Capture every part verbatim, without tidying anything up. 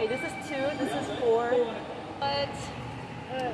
Okay, this is two, this is four. But uh,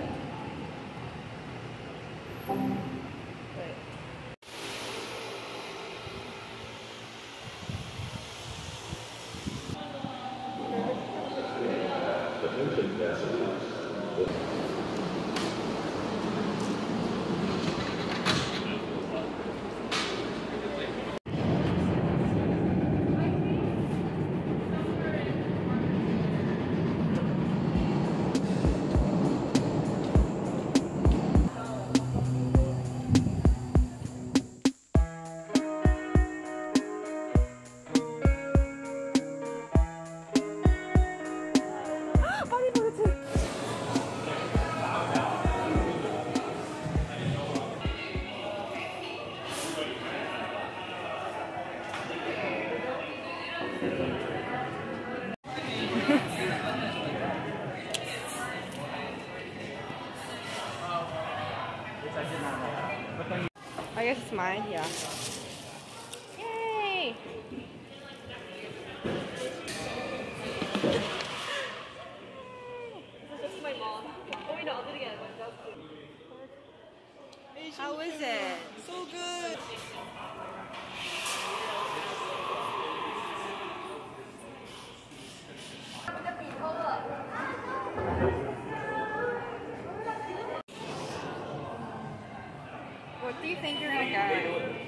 I guess it's mine, yeah. Yay! This is my mom. Oh wait, no, I'll do it again. How is it? So good! What do you think you're gonna get? Okay.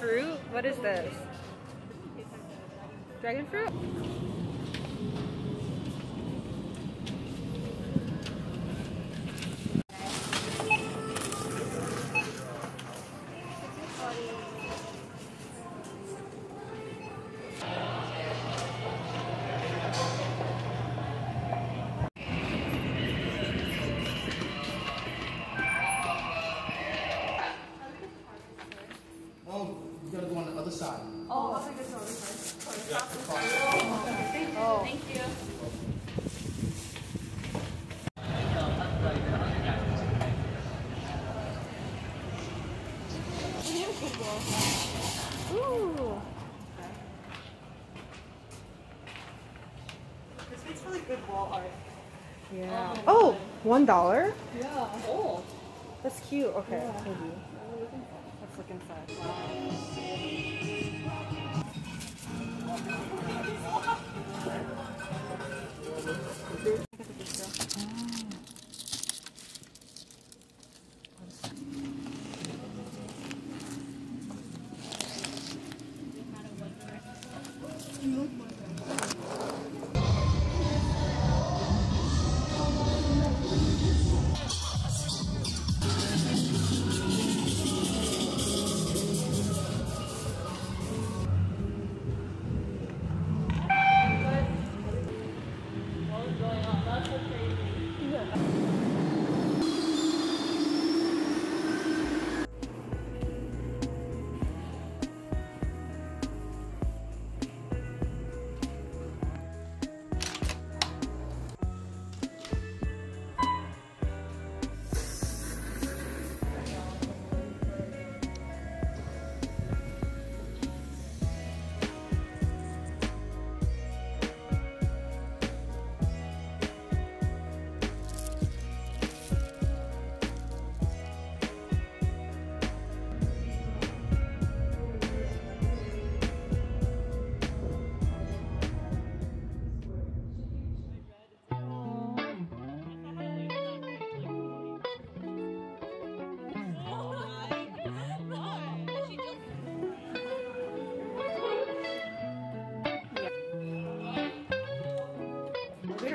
Fruit? What is this? Dragon fruit? Side. Oh, I'll take this one first. Oh, yeah. Thank you. Oh. Thank you. Ooh. This makes really good wall art. Yeah. Oh, one dollar? Yeah. Oh. That's cute. Okay. Yeah. Thank you. Let's look inside. Wow.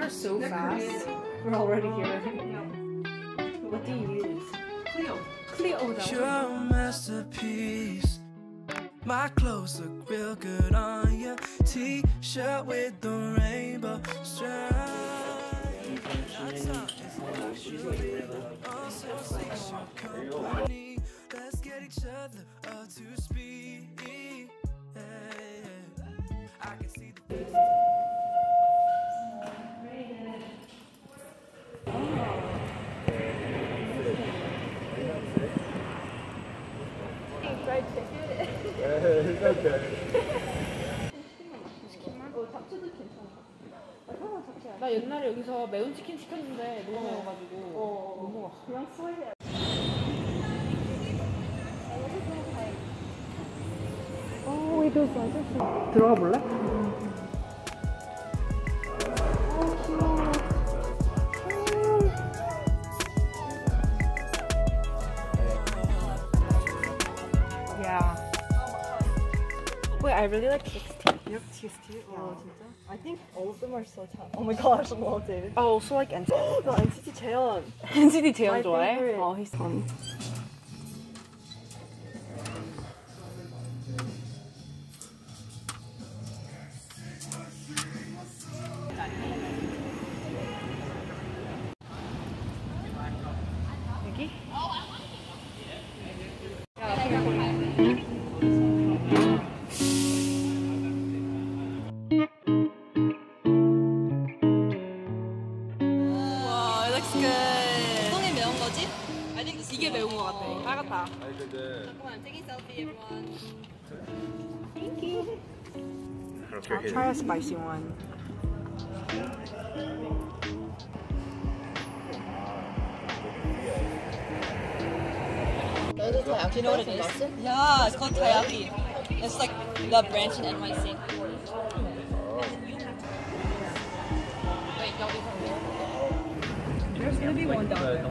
So fast. We're already here. What do you use? Cleo. Cleo. That you're a masterpiece. My clothes look real good on your t-shirt with the rainbow stripe. each other up to speed. I can see the best. Hey, it's okay. 치킨만? 어, 잡채도 괜찮아. 나 옛날에 여기서 매운 치킨 시켰는데 못 먹어가지고 못 먹었어. 그냥 후회해. 오, 이거 진짜 들어가 볼래? I really like T X T. You have T X T? Oh, 진짜? I think all of them are so tough. Oh my gosh, I love it. I also like N C T. No, N C T Jaehyun. N C T Jaehyun 좋아해? Oh, he's fun. 여기? 이게 매운 거 같아. 어. 빨갛다. 아니 근데 잠깐만, take a selfie everyone. Thank you. I'll try a spicy one. Do you know what it is? Yeah, it's called taiyaki. It's like the branch in N Y C. Wait, don't be hungry. There's gonna be one down there.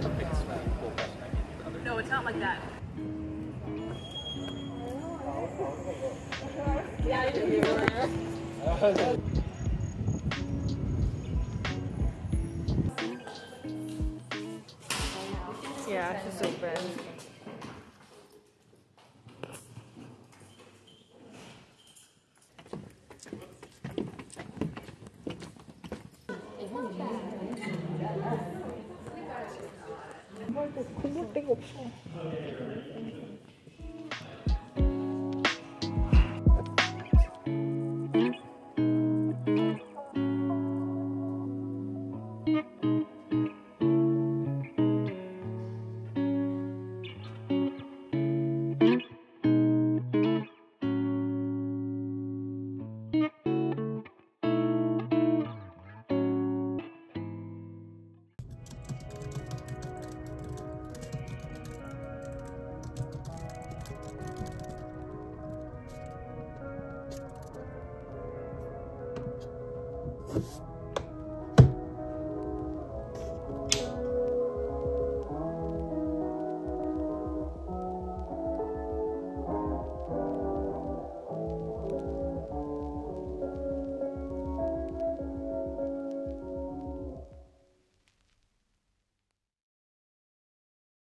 No, it's not like that. Yeah, you didn't order. Yeah, it's just open. 공부할 데가 없어. you